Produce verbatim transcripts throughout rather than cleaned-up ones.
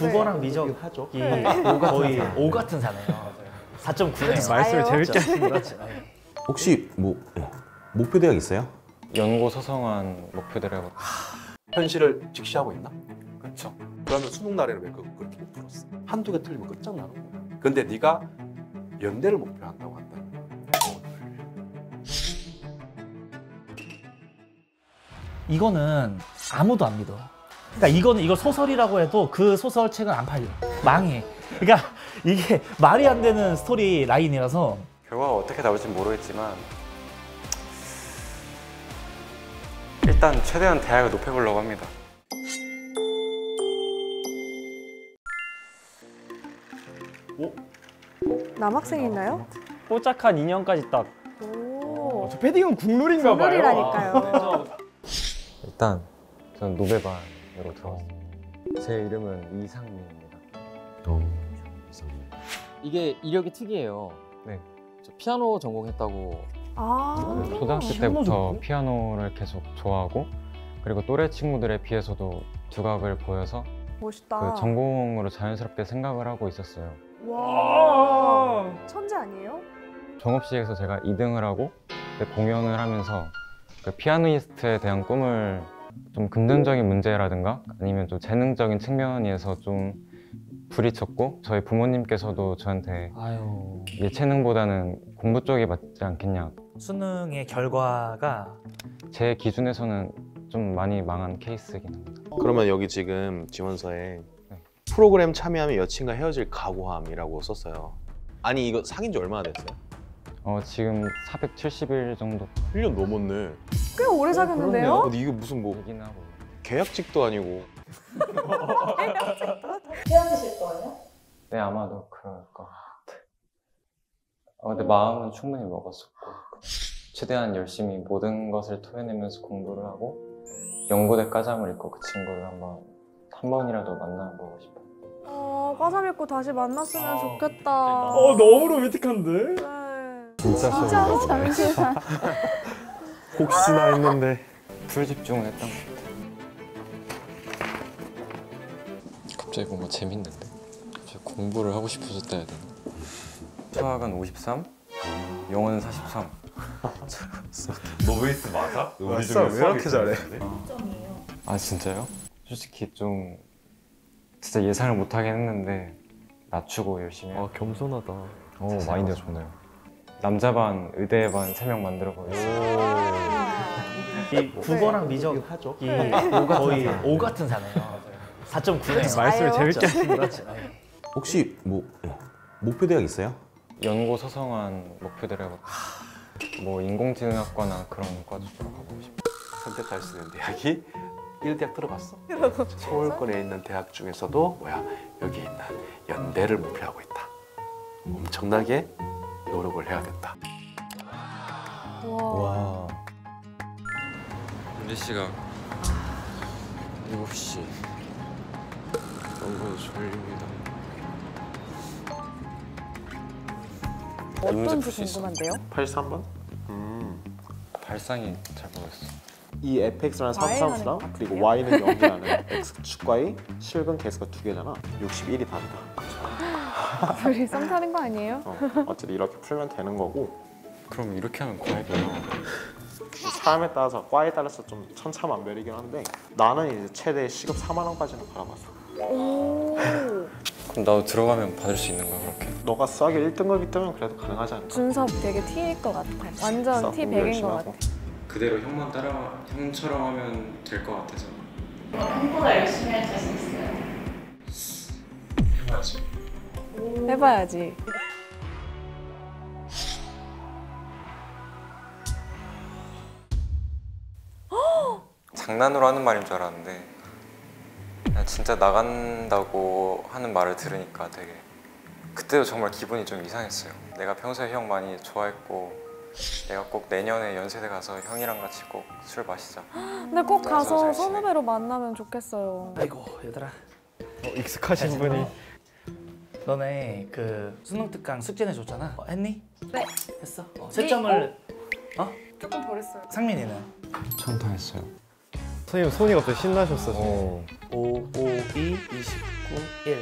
국어랑 미적 하죠. 네. 거의 오 같은 사네요. 사 점 구네요. 말씀을 재밌게 하시네요. 혹시 뭐 목표 대학 있어요? 연고 서성한 목표 대학. 현실을 직시하고 있나? 그렇죠. 그러면 수능 날에는 왜 그렇게 못 풀었어? 한두 개 틀리면 끝장나는 거야. 근데 네가 연대를 목표한다고 한다면 이거는 아무도 안 믿어. 그러니까 이거는 이거 소설이라고 해도 그 소설책은 안 팔려. 망해. 그러니까 이게 말이 안 되는 스토리 라인이라서 결과가 어떻게 나올지는 모르겠지만 일단 최대한 대학을 높여보려고 합니다. 오? 남학생 있나요? 뽀짝한 이 년까지 딱. 오. 어, 저 패딩은 국룰인가 봐요. 국룰이라니까요. 일단 저는 노베반으로 들어왔습니다. 제 이름은 이상민입니다. 오, 이상민. 이게 이력이 특이해요. 네. 저 피아노 전공했다고. 아. 초등학교 때부터 전공? 피아노를 계속 좋아하고 그리고 또래 친구들에 비해서도 두각을 보여서 멋있다. 그 전공으로 자연스럽게 생각을 하고 있었어요. 와, 천재 아니에요? 종업식에서 제가 이 등을 하고 공연을 하면서 그 피아니스트에 대한 꿈을 좀 금전적인 문제라든가 아니면 좀 재능적인 측면에서 좀 부딪혔고 저희 부모님께서도 저한테 아유. 예체능보다는 공부 쪽이 맞지 않겠냐. 수능의 결과가 제 기준에서는 좀 많이 망한 케이스긴 합니다. 그러면 여기 지금 지원서에 프로그램 참여하면 여친과 헤어질 각오함이라고 썼어요. 아니 이거 사귄 지 얼마나 됐어요? 어 지금 사백칠십 일 정도. 일 년 넘었네. 꽤 오래 사귀었는데요? 어, 근데 이게 무슨 뭐 계약직도 아니고. 헤어지실 거예요? 네 아마도 그럴 것 같아. 어, 근데 마음은 충분히 먹었었고 최대한 열심히 모든 것을 토해내면서 공부를 하고 연고대 과잠을 입고 그 친구를 한번 한 번이라도 만나보고 싶어. 아, 과잠 입고 다시 만났으면 아, 좋겠다. 어, 너무 로맨틱한데? 네. 진짜 싫어. 잠시만. 혹시나 했는데 불집중을 했던 것 같아. 갑자기 뭔가 재밌는데? 갑자기 공부를 하고 싶어서 따야 되나? 수학은 오십삼, 영어는 사십삼. 노베이스 맞아? 우리 중에 왜 이렇게 잘해? 아, 진짜요? 솔직히 좀 진짜 예상을 못하긴 했는데 낮추고 열심히. 아 겸손하다. 어 마인드가 좋네요. 남자 반, 의대 반 세 명 만들어보고. 이 국어랑 미적 하죠. 이 거의 오 같은 사네요. 사 점 구네요. 말씀을 재밌게 하시네요. 혹시 뭐 목표 대학 있어요? 연고 서성한 목표 대학. 뭐 인공지능학과나 그런 과도 들어가고 싶어요. 선택할 수 있는 대학이. 일 대학 들어봤어? 서울권에 있는 대학 중에서도 뭐야 여기 있는 연대를 목표하고 있다. 엄청나게 노력을 해야 된다. 와. 연대 씨가 일곱 시 너무 졸립니다. 어떤지 궁금한데요? 팔십삼 번? 음. 발상이 잘 모르겠어. 이 fx라는 사분의 삼수랑 그리고 y는 영이라는 x축과의 실근 개수가 두 개잖아. 육십일이 다다. 둘이 썸 타는 거 아니에요? 어, 어쨌든 이렇게 풀면 되는 거고. 그럼 이렇게 하면 과에 돼요. 사람에 따라서 과에 따라서 좀 천차만별이긴 한데 나는 이제 최대 시급 사만 원까지는 받아봤어. 오. 그럼 나도 들어가면 받을 수 있는 거야 그렇게? 너가 수학이 일 등급이 뜨면 그래도 가능하지 않을까? 준섭 되게 T일 것 같아. 완전 T 백인 것 같아. 그대로 형만 따라 형처럼 하면 될 것 같아서. 공부가 열심히 할 수 있어요. 해봐야지. 오. 해봐야지. 장난으로 하는 말인 줄 알았는데 그냥 진짜 나간다고 하는 말을 들으니까 되게 그때도 정말 기분이 좀 이상했어요. 내가 평소에 형 많이 좋아했고. 내가 꼭 내년에 연세대 가서 형이랑 같이 꼭 술 마시자. 근데 꼭 가서 선후배로 만나면 좋겠어요. 아이고 얘들아. 어, 익숙하신 분이. 너네 그 수능 특강 숙제 내줬잖아. 어, 했니? 네. 했어? 어, 채점을 어? 어? 조금 덜했어요. 상민이는? 전 다 했어요. 선생님 손이 갑자기 신나셨어. 오, 오, 오, 이, 이십구, 일.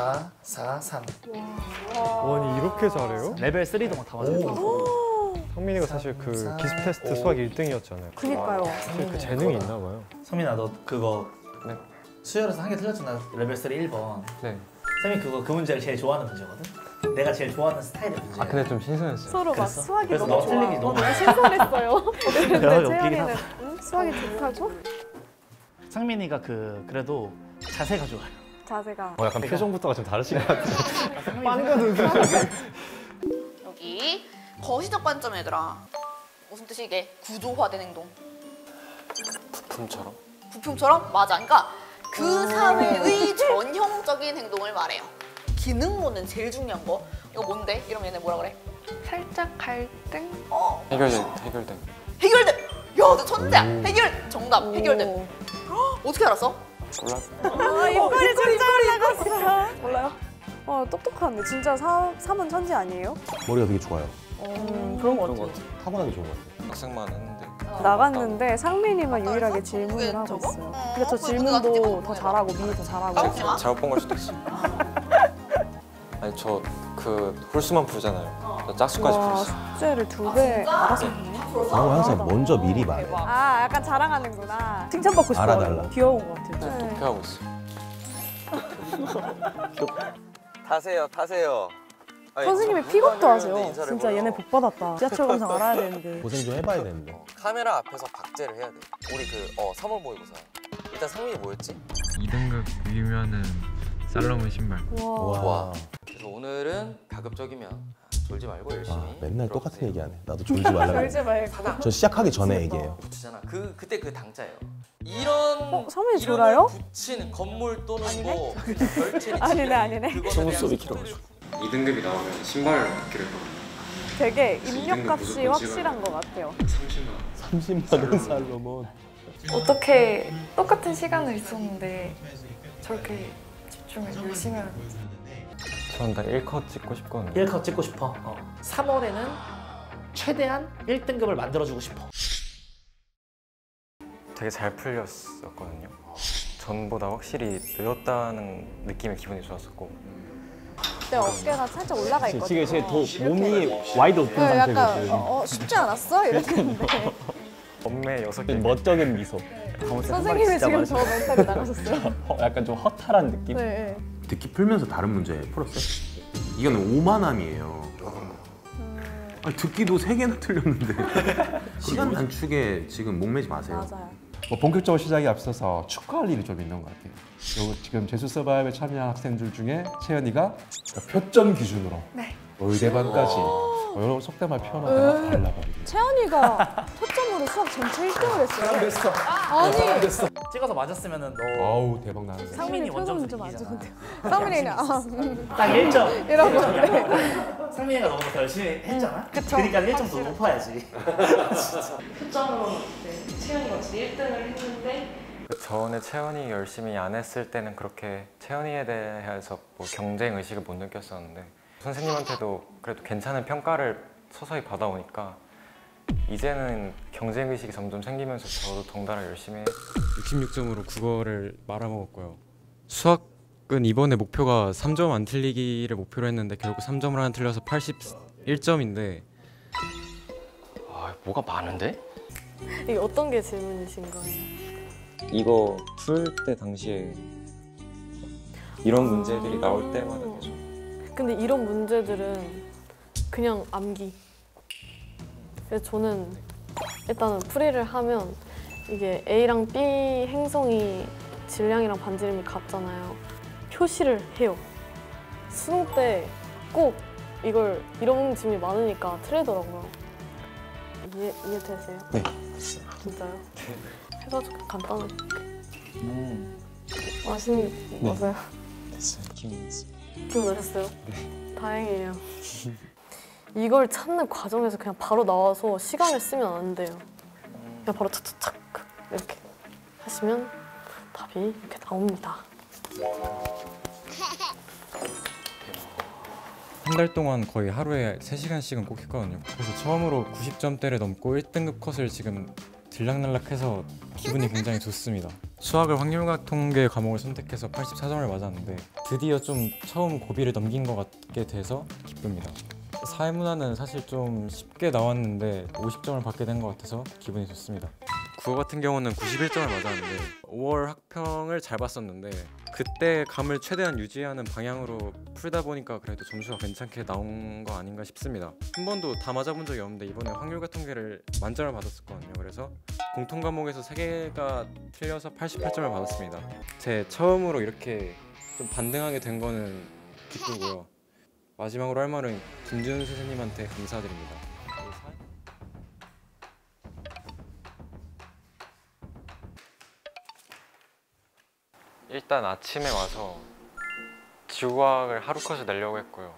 사, 사, 삼. 아니 이렇게 잘해요? 레벨 삼도 막 다 맞았어요. 성민이가 사실 그 기습 테스트 수학 일 등이었잖아요. 그니까요. 사실 그 재능이 있나 봐요. 성민아, 너 그거 네. 수열에서 한 개 틀렸잖아. 레벨 삼 일 번. 네. 쌤이 그거 그 문제를 제일 좋아하는 문제거든? 내가 제일 좋아하는 스타일의 문제. 아, 근데 좀 신선했어요. 서로 막 수학이 너무, 너무 좋아. 어, 너무 신선했어요. 근데 채연이는 응? 수학이 좋다죠? 성민이가 그 그래도 자세가 좋아요. 자세가. 어, 약간 표정부터가 좀 다르신 것 같아요. 빵가는 여기. 거시적 관점 얘들아. 무슨 뜻이게? 구조화된 행동. 부품처럼? 부품처럼? 맞아. 그러니까 그 사회의 전형적인 행동을 말해요. 기능론은 제일 중요한 거. 이거 뭔데? 이러면 얘네 뭐라 그래? 살짝 갈등? 어. 해결됨. 해결됨. 해결됨! 야, 너 천재야. 해결! 정답. 해결됨. 헉, 어떻게 알았어? 몰랐어. 아, 이빨이 천재 올라갔어. 몰라요? 와, 똑똑한데. 진짜 삼은 천재 아니에요? 머리가 되게 좋아요. 음, 그런 거 같아요. 같아. 타고나게 좋은 거 같아요. 학생만 했는데 아, 나갔는데 상민이만 아, 유일하게 질문을 하고 저거? 있어요. 어, 그래서 저 질문도 더 잘하고 민이 더 잘하고 잘못 본 걸 수도 있어. 아니 저 그 홀수만 풀잖아요. 저 짝수까지 풀었어요. 숙제를 두 배 알아서 했네. 그런 항상 먼저 미리 말해. 아 약간 자랑하는구나. 칭찬받고 싶어. 알아달라. 귀여운 거 같아요. 네. 네. 독해하고 있어요. 타세요 타세요. 아니, 선생님이 픽업도 하세요. 진짜 얘네 복 받았다. 지하철 검사 알아야 되는데. 고생 좀 해봐야 되는데. 어, 카메라 앞에서 박제를 해야 돼. 우리 그 어, 삼월 모의고사. 일단 성민이 뭐였지? 이 등급 위면은 살로몬 신발. 와. 와. 그래서 오늘은 가급적이면 졸지 말고 열심히. 아, 맨날 똑같은 얘기하네. 나도 졸지 말라고. 졸지 말고. 저 시작하기 전에 얘기해요. 붙이잖아. 그 그때 그 당짜예요. 이런 어, 성민이 졸아요? 붙이는 건물 또는 아니네? 뭐 별채를 아니네 아니네. 속옷소리 길어가지고. 이 등급이 나오면 신발을 받기로 했거든요. 되게 입력값이 확실한 것 같아요. 삼십만 원. 삼십만 원 살로몬. 어떻게 똑같은 시간을 있었는데 저렇게 집중을 열심히 하는 거지? 저는 다 일 컷 찍고 싶거든요. 일 컷 찍고 싶어. 어. 삼월에는 최대한 일 등급을 만들어주고 싶어. 되게 잘 풀렸었거든요. 전보다 확실히 늘었다는 느낌의 기분이 좋았었고 그때 어깨가 살짝 올라가 있거든요. 지금 더 몸이 와이드 오픈 네, 상태거든요. 약간 어, 어, 쉽지 않았어? 이랬는데 몸매 여섯 개 멋쩍은 미소. 네. 선생님이 지금 저 멘탈이 나가셨어요? 약간 좀 허탈한 느낌? 네. 듣기 풀면서 다른 문제 풀었어요? 이건 오만함이에요. 음... 아니, 듣기도 세 개나 틀렸는데 시간 단축에 지금 목매지 마세요. 맞아요. 뭐 본격적으로 시작이 앞서서 축하할 일이 좀 있는 것 같아요. 그리고 지금 재수 서바이브에 참여한 학생들 중에 채연이가 표점 기준으로 네. 의대반까지 여러 속담을 표현하다가 달라버리고 채연이가 표점으로 수학 전체 일 등을 했어요. 안 됐어. 아니. 안 됐어. 찍어서 맞았으면은 너. 아우 대박 나는데. 상민이 원점수 이기잖아. 상민이는 아. 딱 일 점. 이러고. 상민이가 너무 열심히 했잖아. 그쵸. 그러니까 일 점 더 높아야지. 진짜. 표점으로 채연이가 제일 일 등을 했는데. 전에 채연이 열심히 안 했을 때는 그렇게 채연이에 대해서 뭐 경쟁 의식을 못 느꼈었는데 선생님한테도 그래도 괜찮은 평가를 서서히 받아오니까 이제는 경쟁 의식이 점점 생기면서 저도 덩달아 열심히 육십육 점으로 국어를 말아먹었고요. 수학은 이번에 목표가 삼 점 안 틀리기를 목표로 했는데 결국 삼 점을 하나 틀려서 팔십일 점인데 아, 뭐가 많은데? 이게 어떤 게 질문이신 거예요? 이거 풀 때 당시에 이런 아 문제들이 나올 때마다 계속 근데 이런 문제들은 그냥 암기 그래서 저는 일단은 풀이를 하면 이게 A랑 B 행성이 질량이랑 반지름이 같잖아요 표시를 해요 수능 때 꼭 이걸 이런 질문이 많으니까 틀리더라고요 이해, 이해되세요? 네 진짜요? 네. 해가지고 간단하게 음. 맛있는 네. 맞아요? 됐어요. 기억났어요. 기억나셨어요? 네. 다행이에요. 이걸 찾는 과정에서 그냥 바로 나와서 시간을 쓰면 안 돼요. 그냥 바로 착착착 이렇게 하시면 답이 이렇게 나옵니다. 한 달 동안 거의 하루에 세 시간씩은 꼭 했거든요. 그래서 처음으로 구십 점대를 넘고 일 등급 컷을 지금 들락날락해서 기분이 굉장히 좋습니다. 수학을 확률과 통계 과목을 선택해서 팔십사 점을 맞았는데 드디어 좀 처음 고비를 넘긴 것 같게 돼서 기쁩니다. 사회문화는 사실 좀 쉽게 나왔는데 오십 점을 받게 된 것 같아서 기분이 좋습니다. 국어 같은 경우는 구십일 점을 맞았는데 오월 학평을 잘 봤었는데 그때 감을 최대한 유지하는 방향으로 풀다 보니까 그래도 점수가 괜찮게 나온 거 아닌가 싶습니다. 한 번도 다 맞아본 적이 없는데 이번에 확률과 통계를 만점을 받았었거든요. 그래서 공통 과목에서 세 개가 틀려서 팔십팔 점을 받았습니다. 제 처음으로 이렇게 좀 반등하게 된 거는 기쁘고요. 마지막으로 할 말은 김지훈 선생님한테 감사드립니다. 일단 아침에 와서 지구과학을 하루 컷을 내려고 했고요.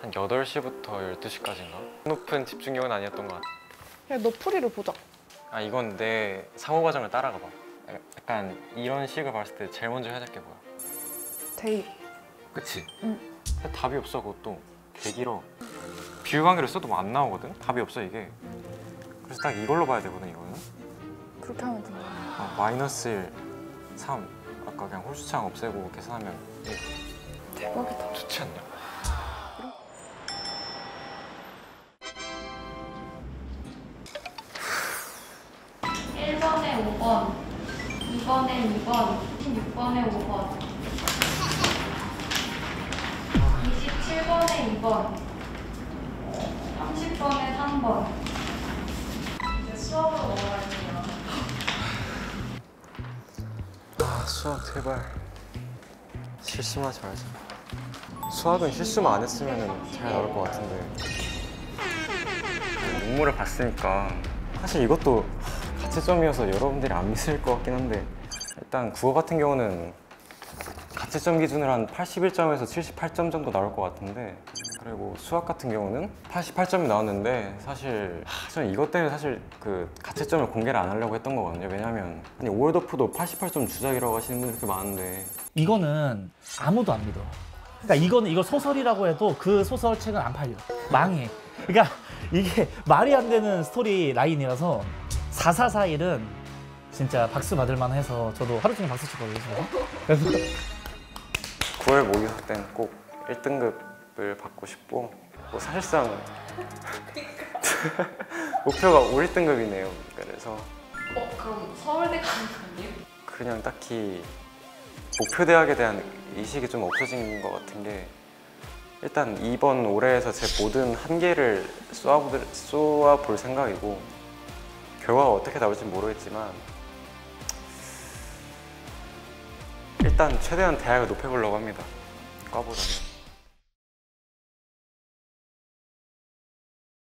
한 여덟 시부터 열두 시까지인가? 높은 집중력은 아니었던 것 같아. 그냥 너 풀이를 보자. 아, 이건 내 상호과정을 따라가 봐. 약간 이런 식을 봤을 때 제일 먼저 해야 될 게 뭐야? 대입. 그치? 응. 답이 없어, 그것도. 되게 길어. 비유관계를 써도 뭐 안 나오거든? 답이 없어, 이게. 그래서 딱 이걸로 봐야 되거든, 이거는. 그렇게 하면 되나? 어, 마이너스 일, 삼. 아까 그냥 홀수창 없애고 계산하면 일. 대박이다. 좋지 않냐? 그래? 일 번에 오 번, 이 번에 이 번, 십육 번에 오 번, 이십칠 번에 이 번, 삼십 번에 삼 번. 수학을 넘어갈게요. 아, 수학 제발 실수하지 말자. 수학은 실수만 안 했으면 잘 나올 것 같은데 눈물을 봤으니까 사실 이것도 가채점이어서 여러분들이 안 믿을 것 같긴 한데 일단 국어 같은 경우는 가채점 기준으로 한 팔십일 점에서 칠십팔 점 정도 나올 것 같은데 그리고 수학 같은 경우는 팔십팔 점이 나왔는데 사실 하, 저는 이것 때문에 사실 그 가채점을 공개를 안 하려고 했던 거거든요. 왜냐면 아니 오월도프도 팔십팔 점 주작이라고 하시는 분들이 그렇게 많은데 이거는 아무도 안 믿어. 그러니까 이거는 이거 소설이라고 해도 그 소설책은 안 팔려. 망해. 그러니까 이게 말이 안 되는 스토리 라인이라서 사사사일은 진짜 박수 받을 만해서 저도 하루 종일 박수 치거든요. 그래서 구월 모의고사 때는 꼭 일 등급을 받고 싶고 뭐 사실상 목표가 올 일 등급이네요. 그래서 어? 그럼 서울대 가는 거 아니에요? 그냥 딱히 목표 대학에 대한 의식이 좀 없어진 것 같은 게 일단 이번 올해에서 제 모든 한계를 쏘아볼, 쏘아볼 생각이고 결과가 어떻게 나올지 모르겠지만 일단 최대한 대학을 높여보려고 합니다. 과보다는.